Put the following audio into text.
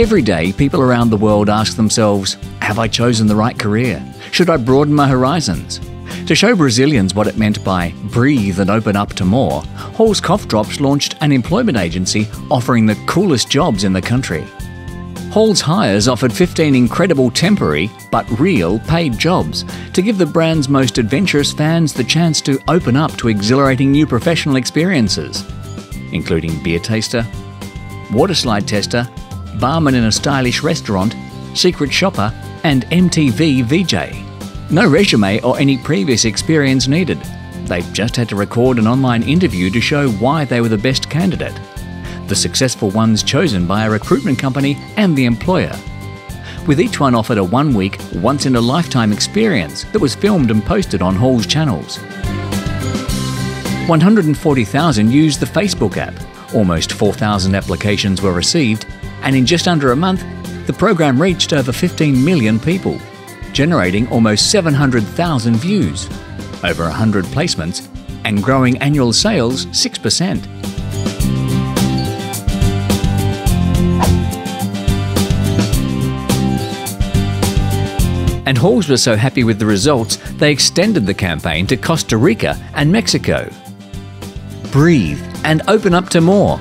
Every day, people around the world ask themselves, have I chosen the right career? Should I broaden my horizons? To show Brazilians what it meant by breathe and open up to more, Hall's Cough Drops launched an employment agency offering the coolest jobs in the country. Hall's Hires offered 15 incredible temporary but real paid jobs to give the brand's most adventurous fans the chance to open up to exhilarating new professional experiences, including beer taster, water slide tester, barman in a stylish restaurant, secret shopper, and MTV VJ. No resume or any previous experience needed. They just had to record an online interview to show why they were the best candidate. The successful ones chosen by a recruitment company and the employer. With each one offered a one-week, once-in-a-lifetime experience that was filmed and posted on Hall's channels. 140,000 used the Facebook app, almost 4,000 applications were received, and in just under a month, the program reached over 15 million people, generating almost 700,000 views, over 100 placements, and growing annual sales 6%. And Hall's were so happy with the results, they extended the campaign to Costa Rica and Mexico. Breathe and open up to more.